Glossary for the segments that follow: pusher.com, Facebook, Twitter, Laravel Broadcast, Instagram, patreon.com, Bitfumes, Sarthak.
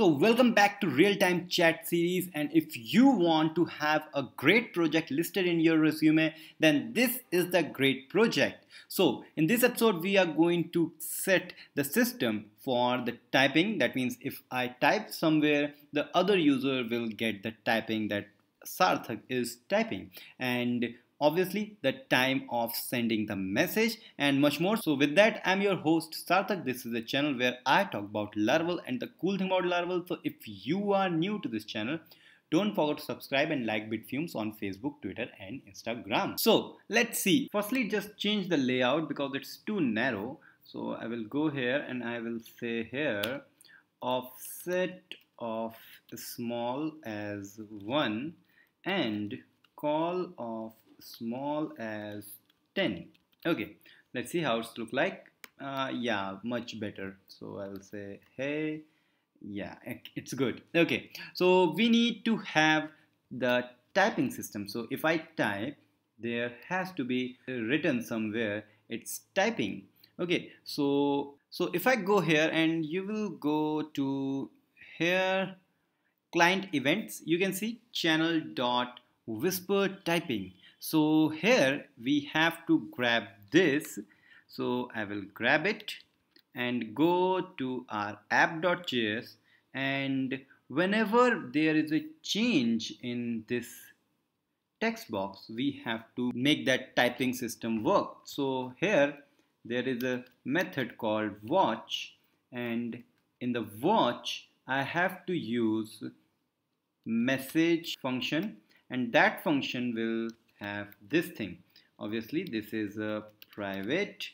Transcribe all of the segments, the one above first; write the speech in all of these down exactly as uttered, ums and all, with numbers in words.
So welcome back to Real-Time Chat series, and if you want to have a great project listed in your resume, then this is the great project. So in this episode we are going to set the system for the typing. That means if I type somewhere, the other user will get the typing that Sarthak is typing, and obviously the time of sending the message and much more. So with that, I'm your host Sarthak. This is a channel where I talk about Laravel and the cool thing about Laravel. So if you are new to this channel, don't forget to subscribe and like Bitfumes on Facebook, Twitter and Instagram. So let's see. Firstly, just change the layout because it's too narrow. So I will go here and I will say here offset of small as one and call of small as ten. Okay, let's see how it's look like. Uh, yeah, much better. So I'll say hey. Yeah, it's good. Okay, so we need to have the typing system. So if I type, there has to be written somewhere it's typing. Okay, so so if I go here and you will go to here client events, you can see channel dot whisper typing. So here we have to grab this. So I will grab it and go to our app.js, and whenever there is a change in this text box, we have to make that typing system work. So here there is a method called watch, and in the watch I have to use message function, and that function will have this thing. Obviously this is a private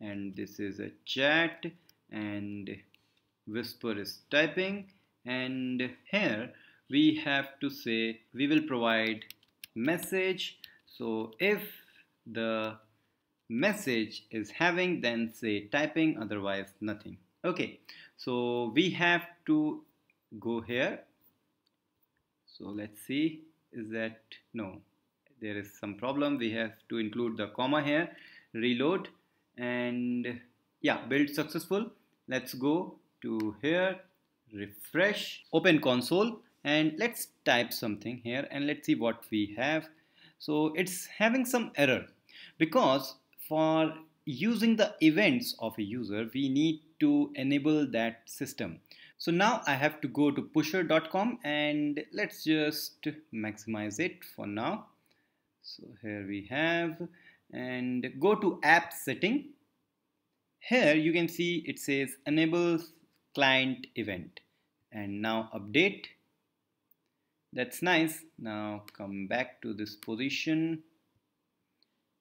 and this is a chat, and whisper is typing, and here we have to say we will provide message. So if the message is having, then say typing, otherwise nothing. Okay, so we have to go here. So let's see, is that no, there is some problem. We have to include the comma here, reload, and yeah, build successful. Let's go to here, refresh, open console, and let's type something here and let's see what we have. So it's having some error because for using the events of a user, we need to enable that system. So now I have to go to pusher dot com and let's just maximize it for now. So here we have, and go to app setting. Here you can see it says enable client event, and now update. That's nice. Now come back to this position,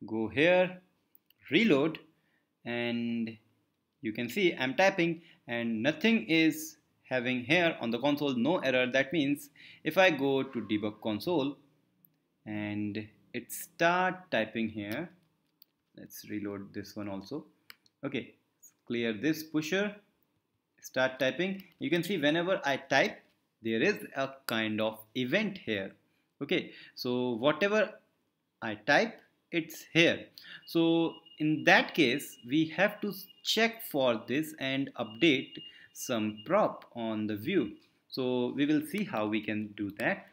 go here, reload, and you can see I'm typing and nothing is having here on the console, no error. That means if I go to debug console and it start typing here. Let's reload this one also. Okay, clear this pusher, start typing. You can see whenever I type, there is a kind of event here. Okay, so whatever I type, it's here. So in that case, we have to check for this and update some prop on the view. So we will see how we can do that.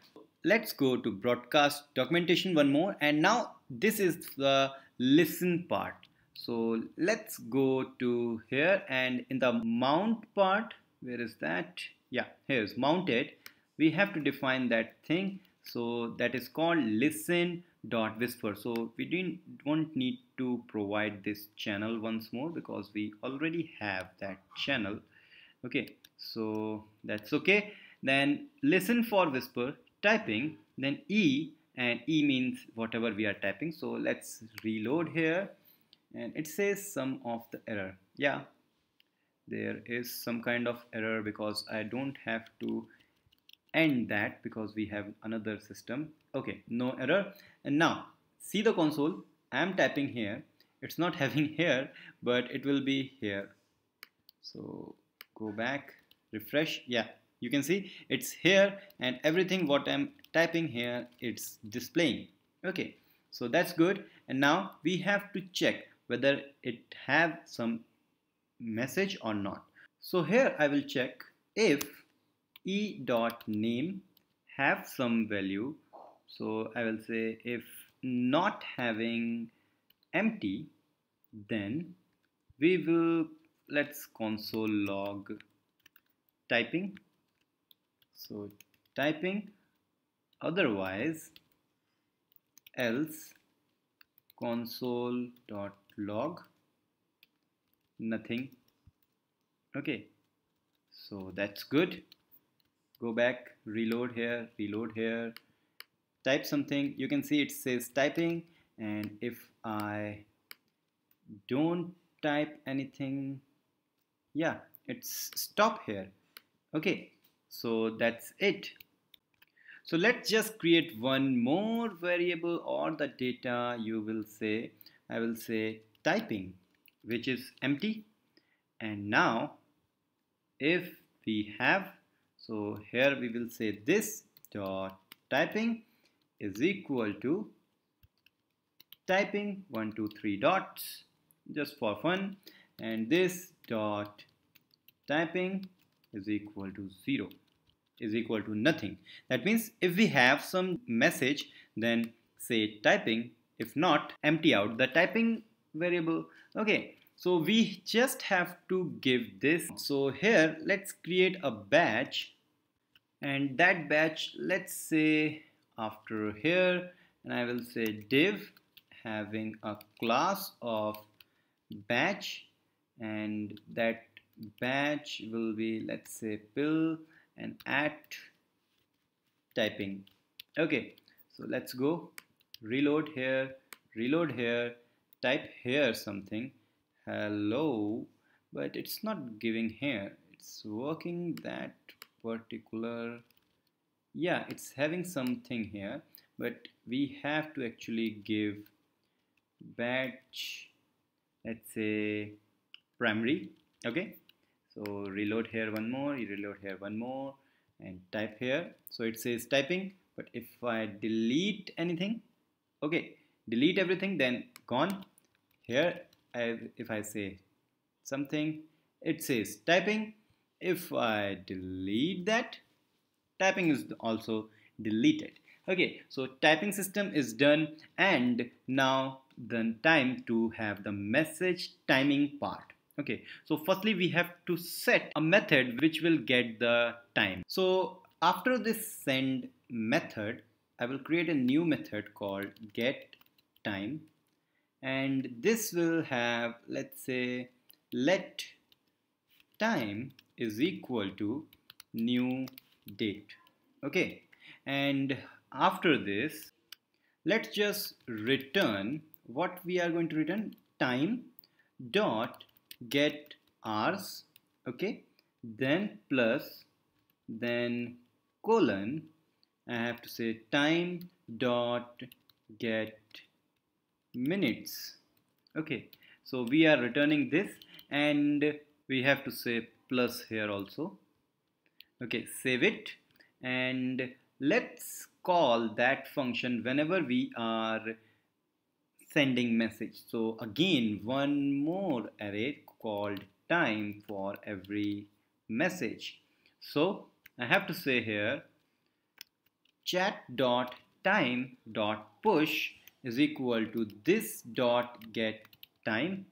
Let's go to broadcast documentation one more, and now this is the listen part. So let's go to here, and in the mount part, where is that? Yeah, here's mounted. We have to define that thing. So that is called listen dot whisper. So we didn't don't need to provide this channel once more because we already have that channel. Okay, so that's okay. Then listen for whisper typing, then E, and E means whatever we are typing. So let's reload here, and it says some of the error. Yeah, there is some kind of error because I don't have to end that because we have another system. Okay, no error. And now see the console, I'm typing here, it's not having here, but it will be here. So go back, refresh. Yeah, you can see it's here, and everything what I'm typing here, it's displaying. Okay, so that's good. And now we have to check whether it have some message or not. So here I will check if e.name have some value. So I will say if not having empty, then we will, let's console log typing. So typing, otherwise else console.log nothing. Okay, so that's good. Go back, reload here, reload here, type something. You can see it says typing, and if I don't type anything, yeah, it's stop here. Okay, so that's it. So let's just create one more variable or the data. You will say, I will say typing, which is empty. And now if we have, so here we will say this dot typing is equal to typing one, two, three dots just for fun, and this dot typing is equal to zero, is equal to nothing. That means if we have some message, then say typing, if not, empty out the typing variable. Okay, so we just have to give this. So here let's create a batch, and that batch, let's say after here, and I will say div having a class of batch, and that batch will be, let's say, pill and at typing. Okay, so let's go reload here, reload here, type here something, hello, but it's not giving here, it's working that particular, yeah, it's having something here, but we have to actually give batch, let's say primary. Okay, so reload here one more, you reload here one more, and type here. So it says typing, but if I delete anything, okay, delete everything, then gone. Here I, if I say something, it says typing. If I delete that, typing is also deleted. Okay, so typing system is done, and now the time to have the message timing part. Okay, so firstly we have to set a method which will get the time. So after this send method, I will create a new method called get time, and this will have, let's say, let time is equal to new date. Okay, and after this, let's just return what we are going to return, time dot get hours. Okay, then plus, then colon, I have to say time dot get minutes. Okay, so we are returning this, and we have to say plus here also. Okay, save it, and let's call that function whenever we are sending message. So again, one more array called time for every message. So I have to say here chat.time.push is equal to this dot get time,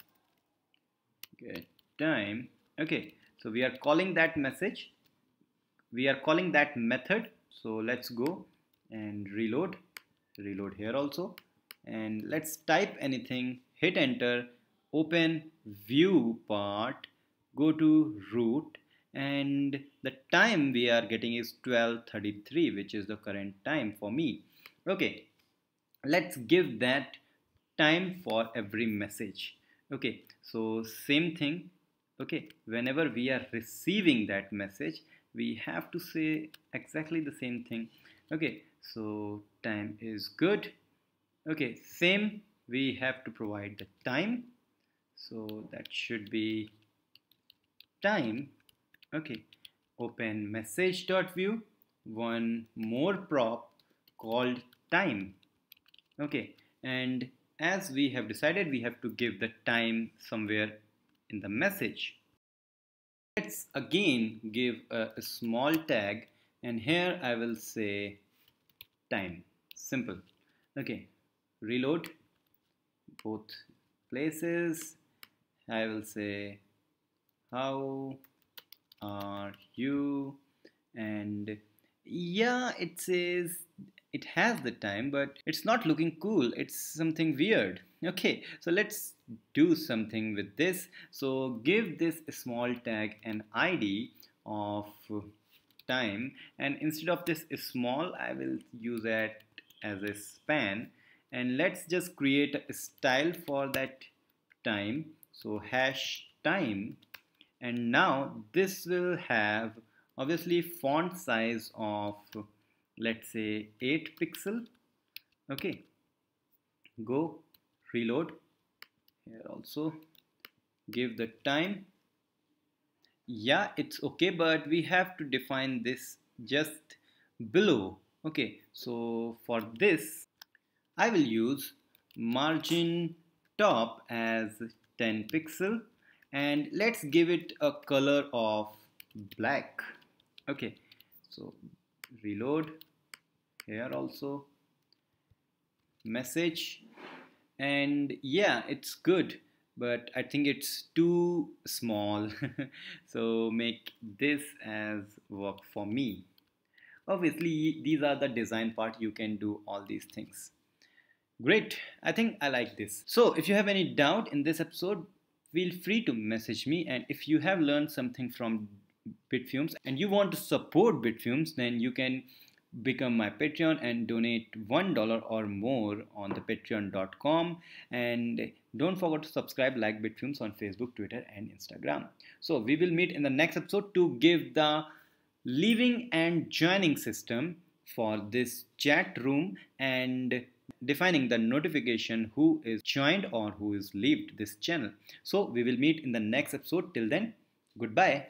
get time. Okay, so we are calling that message, we are calling that method. So let's go and reload, reload here also, and let's type anything, hit enter, open view part, go to root, and the time we are getting is twelve thirty-three, which is the current time for me. Okay, let's give that time for every message. Okay, so same thing. Okay, whenever we are receiving that message, we have to say exactly the same thing. Okay, so time is good. Okay, same, we have to provide the time, so that should be time. Okay, open message.view, one more prop called time. Okay, and as we have decided, we have to give the time somewhere in the message. Let's again give a, a small tag, and here I will say time. Simple. Okay, reload both places. I will say how are you, and yeah, it says it has the time, but it's not looking cool, it's something weird. Okay, so let's do something with this. So give this a small tag an I D of time, and instead of this small I will use that as a span, and let's just create a style for that time. So hash time, and now this will have obviously font size of, let's say, eight pixel. Okay, go reload here also, give the time. Yeah, it's okay, but we have to define this just below. Okay, so for this I will use margin top as ten pixel, and let's give it a color of black. Okay, so reload here also, message, and yeah, it's good, but I think it's too small. So make this as work for me. Obviously these are the design part, you can do all these things. Great, I think I like this. So if you have any doubt in this episode, feel free to message me, and if you have learned something from Bitfumes and you want to support Bitfumes, then you can become my Patreon and donate one dollar or more on the patreon dot com, and don't forget to subscribe, like Bitfumes on Facebook, Twitter and Instagram. So we will meet in the next episode to give the leaving and joining system for this chat room, and defining the notification who is joined or who is left this channel. So we will meet in the next episode. Till then, goodbye.